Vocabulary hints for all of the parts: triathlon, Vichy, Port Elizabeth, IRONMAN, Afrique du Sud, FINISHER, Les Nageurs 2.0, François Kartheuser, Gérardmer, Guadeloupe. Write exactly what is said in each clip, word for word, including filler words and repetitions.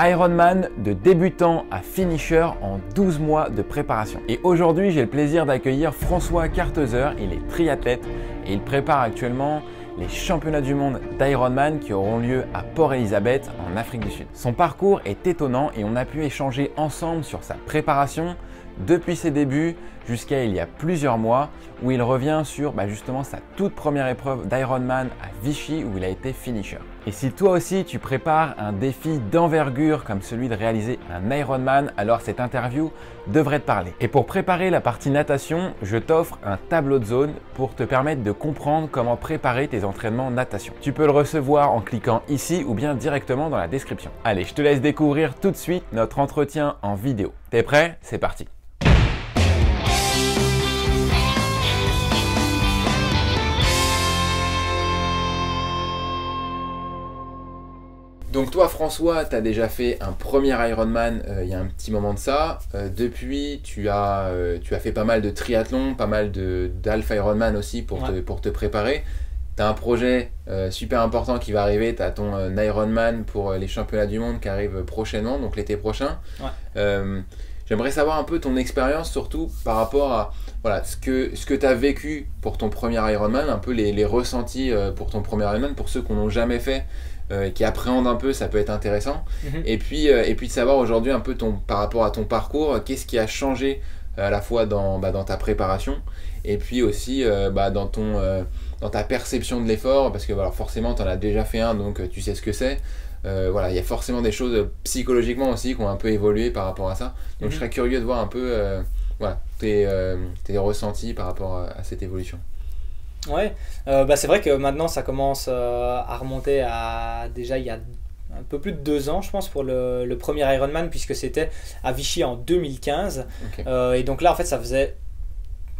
Ironman de débutant à finisher en douze mois de préparation. Et aujourd'hui, j'ai le plaisir d'accueillir François Kartheuser. Il est triathlète et il prépare actuellement les championnats du monde d'Ironman qui auront lieu à Port Elizabeth en Afrique du Sud. Son parcours est étonnant et on a pu échanger ensemble sur sa préparation depuis ses débuts jusqu'à il y a plusieurs mois où il revient sur bah justement sa toute première épreuve d'Ironman à Vichy où il a été finisher. Et si toi aussi tu prépares un défi d'envergure comme celui de réaliser un Ironman, alors cette interview devrait te parler. Et pour préparer la partie natation, je t'offre un tableau de zone pour te permettre de comprendre comment préparer tes entraînements natation. Tu peux le recevoir en cliquant ici ou bien directement dans la description. Allez, je te laisse découvrir tout de suite notre entretien en vidéo. T'es prêt? C'est parti! Donc toi François, tu as déjà fait un premier Ironman euh, il y a un petit moment de ça. Euh, depuis, tu as, euh, tu as fait pas mal de triathlon, pas mal d'Alpha Ironman aussi pour, ouais. te, pour te préparer. Tu as un projet euh, super important qui va arriver, tu as ton euh, Ironman pour euh, les championnats du monde qui arrive prochainement, donc l'été prochain. Ouais. Euh, J'aimerais savoir un peu ton expérience surtout par rapport à voilà, ce que, ce que tu as vécu pour ton premier Ironman, un peu les, les ressentis euh, pour ton premier Ironman, pour ceux qu'on n'a jamais fait. Euh, qui appréhende un peu, ça peut être intéressant. Mmh. Et puis, euh, et puis de savoir aujourd'hui un peu ton, par rapport à ton parcours, euh, qu'est-ce qui a changé euh, à la fois dans, bah, dans ta préparation et puis aussi euh, bah, dans, ton, euh, dans ta perception de l'effort, parce que bah, alors forcément tu en as déjà fait un, donc euh, tu sais ce que c'est. Euh, voilà, il y a forcément des choses euh, psychologiquement aussi qui ont un peu évolué par rapport à ça. Donc mmh. je serais curieux de voir un peu euh, voilà, tes, euh, tes ressentis par rapport à, à cette évolution. Ouais, euh, bah c'est vrai que maintenant ça commence euh, à remonter à déjà il y a un peu plus de deux ans je pense pour le, le premier Ironman puisque c'était à Vichy en deux mille quinze. Okay. Euh, et donc là en fait ça faisait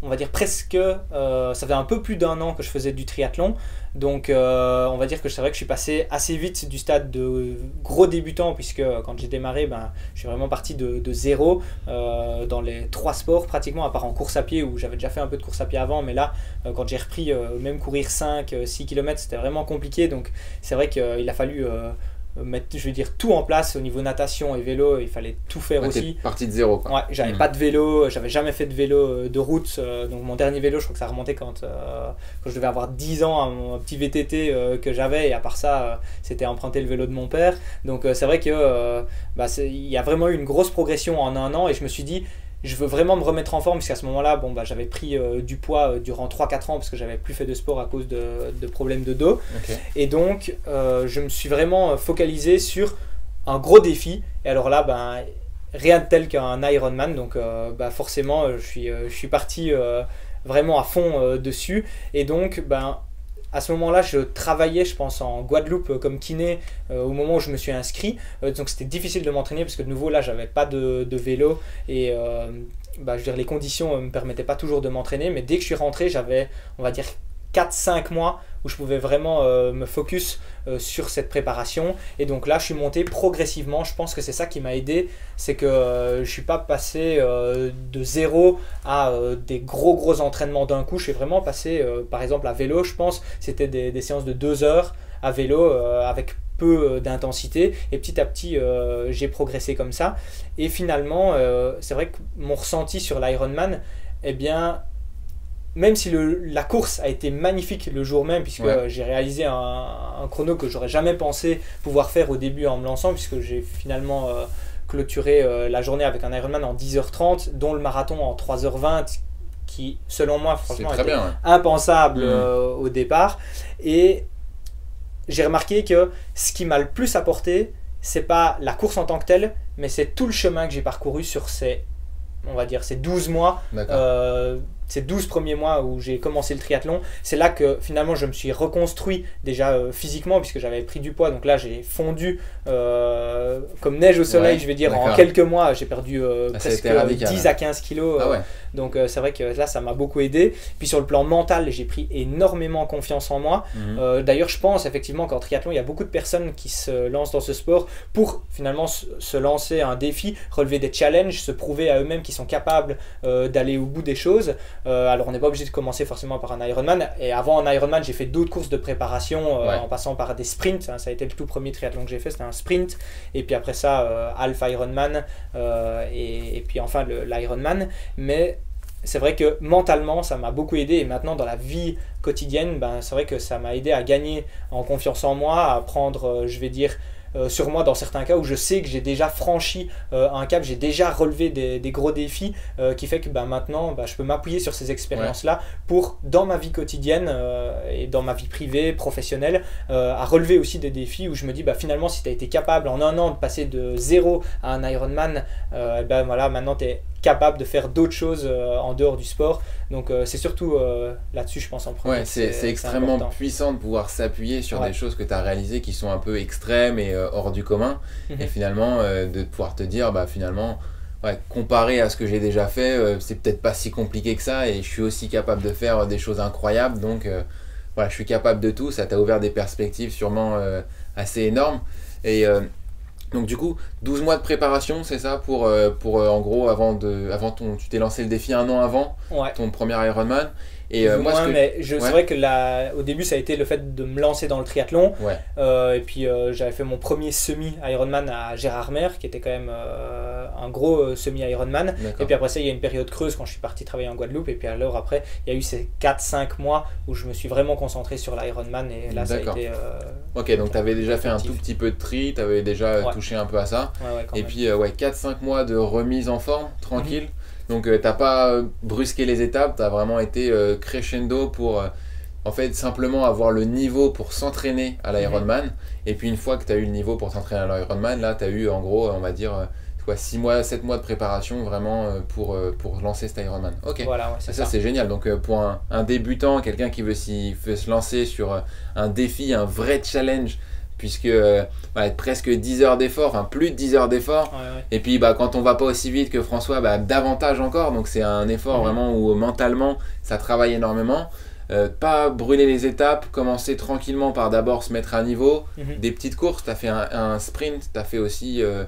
on va dire presque euh, ça faisait un peu plus d'un an que je faisais du triathlon donc euh, on va dire que c'est vrai que je suis passé assez vite du stade de gros débutant puisque quand j'ai démarré ben, je suis vraiment parti de, de zéro euh, dans les trois sports pratiquement à part en course à pied où j'avais déjà fait un peu de course à pied avant mais là euh, quand j'ai repris euh, même courir cinq six kilomètres c'était vraiment compliqué donc c'est vrai qu'il a fallu euh, mettre, je veux dire, tout en place au niveau natation et vélo, il fallait tout faire ouais, aussi. Parti de zéro quoi. Ouais, j'avais mmh. pas de vélo, j'avais jamais fait de vélo de route, euh, donc mon dernier vélo, je crois que ça remontait quand, euh, quand je devais avoir dix ans, un, un petit V T T euh, que j'avais, et à part ça, euh, c'était emprunter le vélo de mon père. Donc euh, c'est vrai que euh, bah, il y a vraiment eu une grosse progression en un an, et je me suis dit, je veux vraiment me remettre en forme, puisqu'à ce moment-là, bon, bah, j'avais pris euh, du poids euh, durant trois quatre ans, parce que j'avais plus fait de sport à cause de, de problèmes de dos. Okay. Et donc, euh, je me suis vraiment focalisé sur un gros défi. Et alors là, ben, rien de tel qu'un Ironman. Donc, euh, bah, forcément, je suis, euh, je suis parti euh, vraiment à fond euh, dessus. Et donc, ben, à ce moment-là, je travaillais, je pense, en Guadeloupe comme kiné euh, au moment où je me suis inscrit. Euh, donc, c'était difficile de m'entraîner parce que de nouveau, là, j'avais pas de, de vélo et euh, bah, je veux dire, les conditions ne me permettaient pas toujours de m'entraîner. Mais dès que je suis rentré, j'avais, on va dire, quatre cinq mois où je pouvais vraiment euh, me focus euh, sur cette préparation. Et donc là, je suis monté progressivement. Je pense que c'est ça qui m'a aidé. C'est que euh, je ne suis pas passé euh, de zéro à euh, des gros gros entraînements d'un coup. Je suis vraiment passé, euh, par exemple, à vélo, je pense. C'était des, des séances de deux heures à vélo euh, avec peu d'intensité. Et petit à petit, euh, j'ai progressé comme ça. Et finalement, euh, c'est vrai que mon ressenti sur l'Ironman, eh bien, même si le, la course a été magnifique le jour même, puisque ouais. j'ai réalisé un, un chrono que j'aurais jamais pensé pouvoir faire au début en me lançant, puisque j'ai finalement euh, clôturé euh, la journée avec un Ironman en dix heures trente, dont le marathon en trois heures vingt, qui selon moi franchement était bien, ouais. impensable mmh. euh, au départ. Et j'ai remarqué que ce qui m'a le plus apporté, c'est pas la course en tant que telle, mais c'est tout le chemin que j'ai parcouru sur ces, on va dire, ces douze mois. Euh, ces douze premiers mois où j'ai commencé le triathlon, c'est là que finalement je me suis reconstruit déjà euh, physiquement puisque j'avais pris du poids. Donc là j'ai fondu euh, comme neige au soleil, ouais, je vais dire en quelques mois. J'ai perdu euh, ah, presque dix à quinze kilos. Euh, ah ouais. Donc euh, c'est vrai que là ça m'a beaucoup aidé. Puis sur le plan mental, j'ai pris énormément confiance en moi. Mm-hmm. euh, D'ailleurs je pense effectivement qu'en triathlon, il y a beaucoup de personnes qui se lancent dans ce sport pour finalement se lancer à un défi, relever des challenges, se prouver à eux-mêmes qu'ils sont capables euh, d'aller au bout des choses. Euh, alors on n'est pas obligé de commencer forcément par un Ironman, et avant un Ironman j'ai fait d'autres courses de préparation euh, ouais. en passant par des sprints, hein, ça a été le tout premier triathlon que j'ai fait, c'était un sprint, et puis après ça euh, half Ironman euh, et, et puis enfin l'Ironman. Mais c'est vrai que mentalement ça m'a beaucoup aidé, et maintenant dans la vie quotidienne, ben, c'est vrai que ça m'a aidé à gagner en confiance en moi, à prendre, euh, je vais dire, Euh, sur moi dans certains cas où je sais que j'ai déjà franchi euh, un cap, j'ai déjà relevé des, des gros défis, euh, qui fait que bah, maintenant bah, je peux m'appuyer sur ces expériences là ouais. pour dans ma vie quotidienne euh, et dans ma vie privée, professionnelle, euh, à relever aussi des défis où je me dis bah, finalement si tu as été capable en un an de passer de zéro à un Ironman, euh, ben voilà, maintenant tu es capable de faire d'autres choses euh, en dehors du sport. Donc euh, c'est surtout euh, là-dessus, je pense, en premier. Ouais, c'est extrêmement important. Puissant de pouvoir s'appuyer sur ouais. des choses que tu as réalisées qui sont un peu extrêmes et euh, hors du commun. Mm-hmm. Et finalement, euh, de pouvoir te dire, bah, finalement, ouais, comparé à ce que j'ai déjà fait, euh, c'est peut-être pas si compliqué que ça, et je suis aussi capable de faire des choses incroyables. Donc euh, voilà, je suis capable de tout. Ça t'a ouvert des perspectives sûrement euh, assez énormes. Et euh, donc du coup, douze mois de préparation, c'est ça pour, euh, pour euh, en gros, avant, de, avant ton, tu t'es lancé le défi un an avant ouais. ton premier Ironman. Et euh, moi, moins, que... mais je ouais. c'est vrai que la, au début, ça a été le fait de me lancer dans le triathlon. Ouais. Euh, et puis, euh, j'avais fait mon premier semi-Ironman à Gérardmer, qui était quand même euh, un gros euh, semi-Ironman. Et puis après ça, il y a une période creuse quand je suis parti travailler en Guadeloupe. Et puis alors après, il y a eu ces quatre cinq mois où je me suis vraiment concentré sur l'Ironman. Et là, ça a été... Euh, ok, donc tu avais déjà fait un tout petit peu de tri, tu avais déjà ouais. touché un peu à ça. Ouais, ouais, et même. Puis, euh, ouais, quatre cinq mois de remise en forme, tranquille. Mmh. Donc euh, t'as pas euh, brusqué les étapes, t'as vraiment été euh, crescendo pour euh, en fait simplement avoir le niveau pour s'entraîner à l'Ironman. Mmh. Et puis une fois que t'as eu le niveau pour s'entraîner à l'Ironman, là t'as eu en gros, on va dire, euh, quoi, six mois, sept mois de préparation vraiment euh, pour, euh, pour lancer cet Ironman. Ok, voilà, ouais, ça, ça. c'est génial. Donc euh, pour un, un débutant, quelqu'un qui veut, s'y, veut se lancer sur euh, un défi, un vrai challenge, puisque euh, bah, presque dix heures d'effort, enfin plus de dix heures d'effort, ouais, ouais. et puis bah, quand on va pas aussi vite que François, bah, davantage encore, donc c'est un effort mmh. vraiment où mentalement ça travaille énormément. Euh, pas brûler les étapes, commencer tranquillement par d'abord se mettre à niveau, mmh. des petites courses, tu as fait un, un sprint, tu as fait aussi euh,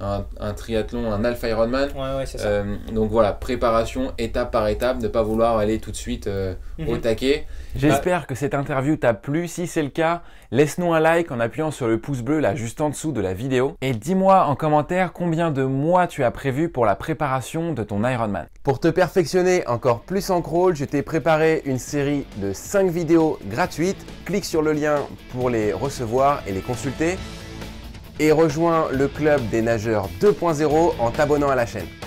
un, un triathlon, un half Ironman, ouais, ouais, c'est ça. Euh, donc voilà, préparation étape par étape, ne pas vouloir aller tout de suite euh, mmh. au taquet. J'espère que cette interview t'a plu. Si c'est le cas, laisse-nous un like en appuyant sur le pouce bleu là juste en dessous de la vidéo. Et dis-moi en commentaire combien de mois tu as prévu pour la préparation de ton Ironman. Pour te perfectionner encore plus en crawl, je t'ai préparé une série de cinq vidéos gratuites. Clique sur le lien pour les recevoir et les consulter. Et rejoins le club des nageurs deux point zéro en t'abonnant à la chaîne.